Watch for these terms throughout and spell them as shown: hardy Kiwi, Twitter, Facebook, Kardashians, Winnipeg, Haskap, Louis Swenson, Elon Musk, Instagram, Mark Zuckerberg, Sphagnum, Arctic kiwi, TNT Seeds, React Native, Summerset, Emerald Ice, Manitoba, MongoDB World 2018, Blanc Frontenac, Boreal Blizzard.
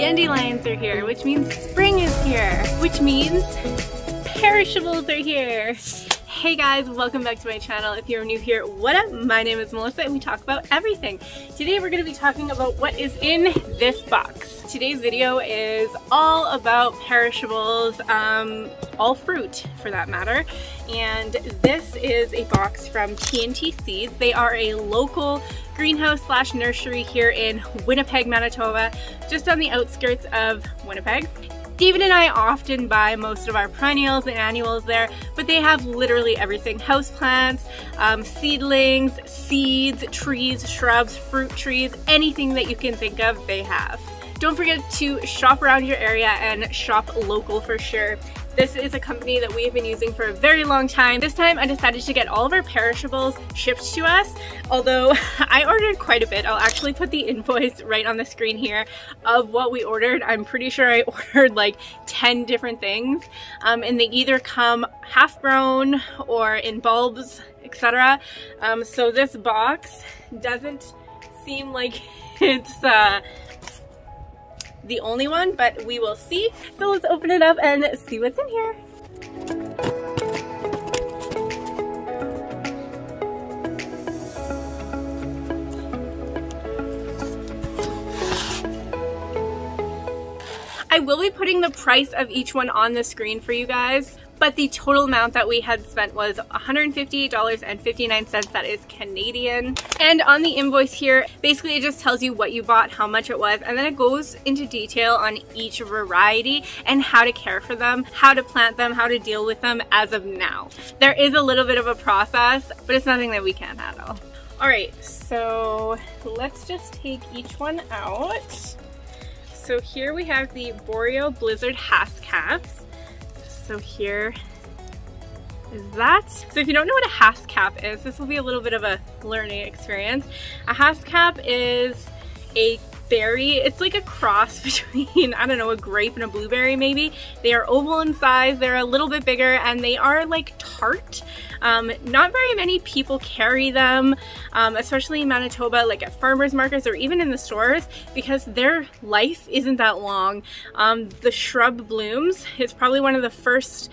dandelions are here, which means spring is here, which means perishables are here. Hey guys, welcome back to my channel. If you're new here, what up? My name is Melissa and we talk about everything. Today we're going to be talking about what is in this box. Today's video is all about perishables, all fruit for that matter. And this is a box from TNT Seeds. They are a local greenhouse / nursery here in Winnipeg, Manitoba, just on the outskirts of Winnipeg. David and I often buy most of our perennials and annuals there, but they have literally everything. Houseplants, seedlings, seeds, trees, shrubs, fruit trees, anything that you can think of, they have. Don't forget to shop around your area and shop local for sure. This is a company that we've been using for a very long time. This time I decided to get all of our perishables shipped to us, although I ordered quite a bit. I'll actually put the invoice right on the screen here of what we ordered. I'm pretty sure I ordered like 10 different things, and they either come half grown or in bulbs, etc. So this box doesn't seem like it's the only one, but we will see. So let's open it up and see what's in here. I will be putting the price of each one on the screen for you guys, but the total amount that we had spent was $158.59, that is Canadian. And on the invoice here, basically it just tells you what you bought, how much it was, and then it goes into detail on each variety and how to care for them, how to plant them, how to deal with them as of now. There is a little bit of a process, but it's nothing that we can't handle. All right, so let's just take each one out. So here we have the Boreal Blizzard Haskaps. So here is that. So if you don't know what a Haskap is, this will be a little bit of a learning experience. A Haskap is a berry. It's like a cross between, I don't know, a grape and a blueberry maybe. They are oval in size, they're a little bit bigger, and they are like tart. Not very many people carry them, especially in Manitoba, like at farmers markets or even in the stores, because their life isn't that long. The shrub blooms. It's probably one of the first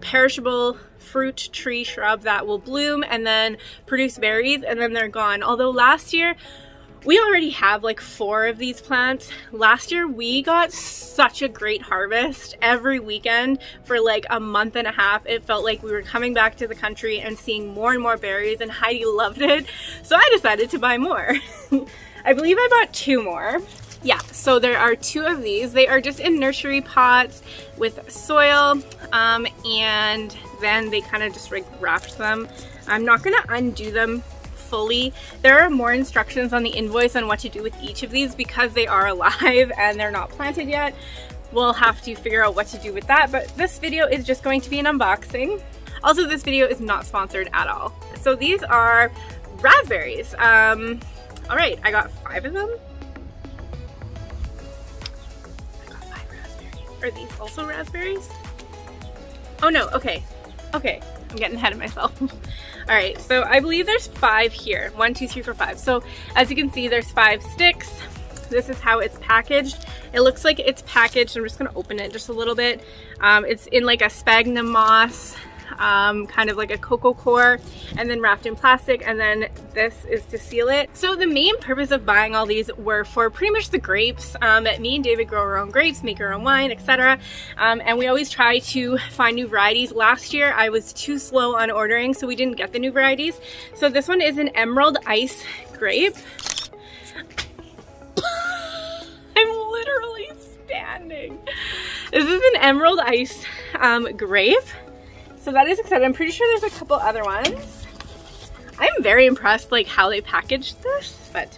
perishable fruit tree shrub that will bloom and then produce berries, and then they're gone. Although last year, we already have like 4 of these plants. Last year we got such a great harvest every weekend for like a month and a half. It felt like we were coming back to the country and seeing more and more berries, and Heidi loved it. So I decided to buy more. I believe I bought 2 more. Yeah, so there are 2 of these. They are just in nursery pots with soil, and then they kind of just like wrapped them. I'm not gonna undo them fully. There are more instructions on the invoice on what to do with each of these because they are alive and they're not planted yet. We'll have to figure out what to do with that, but this video is just going to be an unboxing. Also, this video is not sponsored at all. So these are raspberries. All right, I got 5 of them. I got 5 raspberries. Are these also raspberries? Oh no, okay. Okay, I'm getting ahead of myself. All right, so I believe there's 5 here. 1, 2, 3, 4, 5. So as you can see, there's 5 sticks. This is how it's packaged. It looks like it's packaged. I'm just gonna open it just a little bit. It's in like a sphagnum moss, kind of like a cocoa core, and then wrapped in plastic, and then this is to seal it. So the main purpose of buying all these were for pretty much the grapes. Me and David grow our own grapes, make our own wine, etc. And we always try to find new varieties. Last year I was too slow on ordering, so we didn't get the new varieties. So this one is an Emerald Ice grape. I'm literally standing. This is an Emerald Ice grape. So that is exciting. I'm pretty sure there's a couple other ones. I'm very impressed like how they packaged this, but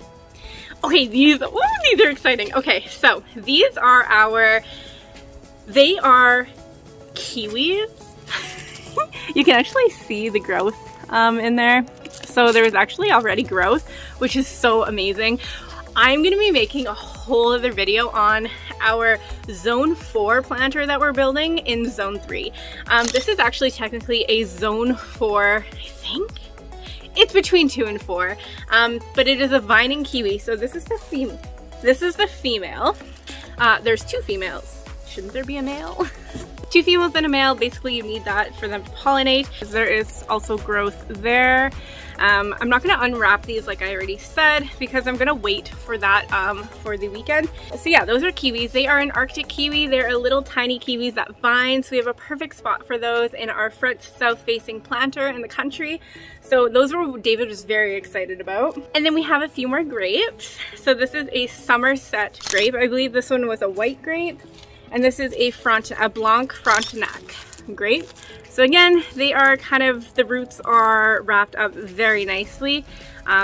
okay, these are exciting. Okay, so these are they are kiwis. You can actually see the growth in there. So there was actually already growth, which is so amazing. I'm gonna be making a whole other video on our zone 4 planter that we're building in zone 3. This is actually technically a zone 4, I think. It's between 2 and 4, but it is a vining kiwi. So this is the female. There's two females. Shouldn't there be a male? Two females and a male, basically you need that for them to pollinate. There is also growth there. I'm not gonna unwrap these like I already said because I'm gonna wait for that for the weekend. So yeah, those are kiwis. They are an Arctic kiwi. They're a little tiny kiwis that vine, so we have a perfect spot for those in our front south-facing planter in the country. So those were what David was very excited about. And then we have a few more grapes. So this is a Summerset grape. I believe this one was a white grape. And this is a Blanc Frontenac grape. So again, they are kind of, the roots are wrapped up very nicely.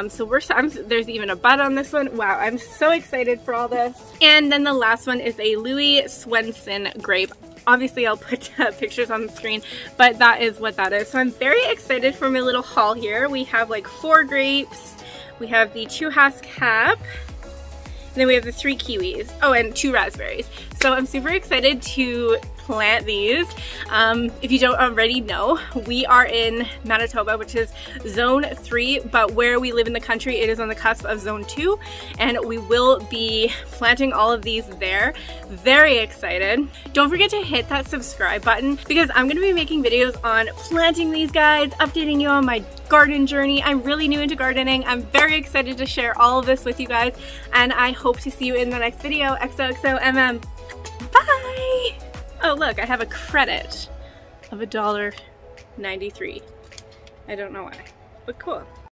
So there's even a bud on this one. Wow, I'm so excited for all this. And then the last one is a Louis Swenson grape. Obviously I'll put pictures on the screen, but that is what that is. So I'm very excited for my little haul here. We have like 4 grapes. We have the 2 Haskap. And then we have the 3 kiwis. Oh, and 2 raspberries. So I'm super excited to plant these. If you don't already know, we are in Manitoba, which is zone 3, but where we live in the country, it is on the cusp of zone 2, and we will be planting all of these there. Very excited. Don't forget to hit that subscribe button because I'm gonna be making videos on planting these guys, updating you on my garden journey. I'm really new into gardening. I'm very excited to share all of this with you guys, and I hope to see you in the next video. XOXOMM. Bye! Oh look, I have a credit of $1.93. I don't know why, but cool.